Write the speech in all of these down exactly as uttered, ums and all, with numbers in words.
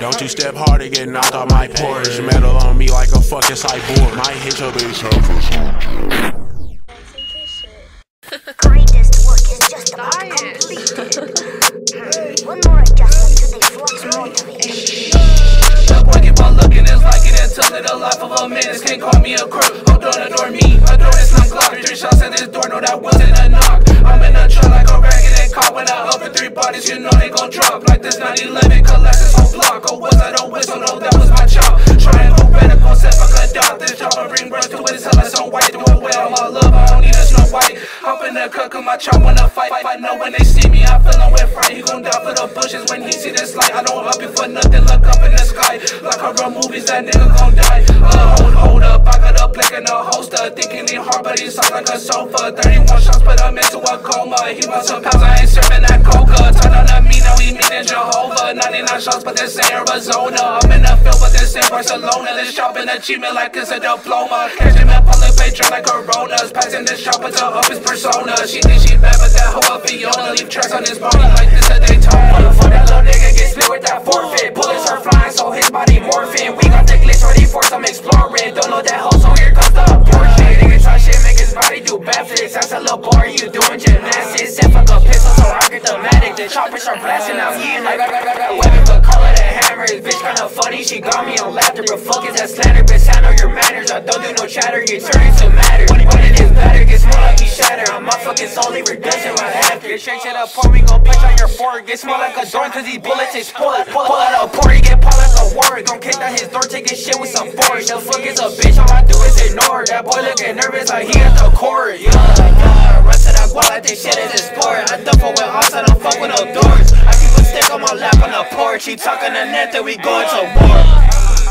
Don't you step hard to get knocked out my porch. Metal on me like a fucking cyborg. Might hit your bitch up. Greatest work is just about completed. One more adjustment to the flux motivation. That boy keep on looking, it's like it ain't telling the life of a man. This can't call me a crook. Hold on, adore me. Adore this non clock. Three shots at this door, no, that wasn't a knock. I'm in a truck like a racket and caught when I up with three bodies. You know they gon' drop like this nine eleven collapse this whole block. Oh, was that a whistle? No, that was my chop. Trying to go back and go set fuck a dot. This job I bring birth to it. It's hell, it's on white. Do it well, my love. I don't need a snow white. Hop in the cut, cause my chop wanna fight. I know when they see me, I feel I'm with fright. He gon' die for the bushes when he see this light. I don't up it for nothing. Look up in the sky. Like I run movies, that nigga gon' die. Uh, hold, hold up. I got a black in a holster. Thinking he hard, but he sounds like a sofa. thirty-one shots, but I'm into a coma. He wants some pounds, I ain't serving that coca. Turn on to me, now we meet in Jehovah. ninety-nine shots, but this ain't Arizona. I'm in the field, but this ain't Barcelona. This shop an achievement like it's a diploma. Catch him at public patron like Coronas. Passing this shop with the office persona. She think she bad, but that hoe up Fiona. Leave tracks on his body like this a Daytona. Motherfucker, that little nigga get split with that forfeit. Bullets are flying, so his body morphing. We got the glitch ready for some exploring. Don't know that hoe, so here comes the portion. Nigga try shit, make his body do backflips. That's a little boy, you doing gymnastics. Set fuck a pistol, so I get the medic. The choppers are blasting, I'm eating like I got weapon, but call it a hammer. This bitch kinda funny, she got me on laughter. But fuck is that slander, bitch, I know your manners. I don't do no chatter, you turn into matter. When it is better, gets more like you shatter. I'm my fucking solely reduction right after. You shake shit up for me, gon' bitch on your fork. Get small like a dorn, cause these bullets is pull it. Pull out a port, he get pulled like a war. Gon' kick down his door, take his shit with some force. The fuck is a bitch, all I do is ignore. That boy looking nervous like he at the court. Yeah, yeah, rest of that guap like this shit is a sport. I duffel with odds, I don't fuck with no doors. I keep a stick on my lap on the porch. He talking the net that we going to war.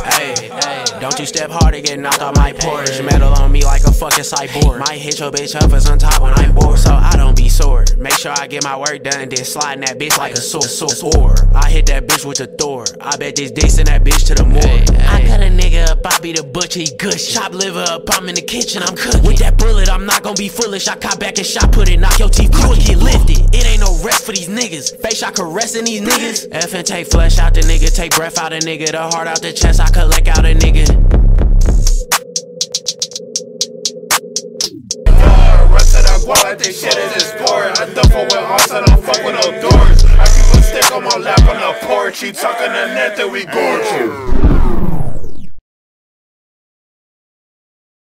Hey, hey, don't you step hard to get knocked out my porch. Metal on me like a fucking cyborg. Might hit your bitch up as on top when I'm bored. So I don't be sore. Make sure I get my work done, then sliding that bitch like a sword. Or I hit that bitch with a Thor. I bet this dick send that bitch to the moor. Hey, hey. I cut a nigga up, I be the butcher, he gush. Chop liver up, I'm in the kitchen, I'm cooking. With that bullet, I'm not gonna be foolish. I cop back and shot, put it, knock your teeth, crew and get lifted. It ain't no rest for these niggas. Face shot caressing these niggas. F and take flesh out the nigga, take breath out a nigga, the heart out the chest. I collect out a nigga. Uh, rest of that guap like this shit is a sport. I duffel with odds, I don't fuck with no doors. I keep a stick on my lap on the porch. He talking the net that we gorge you.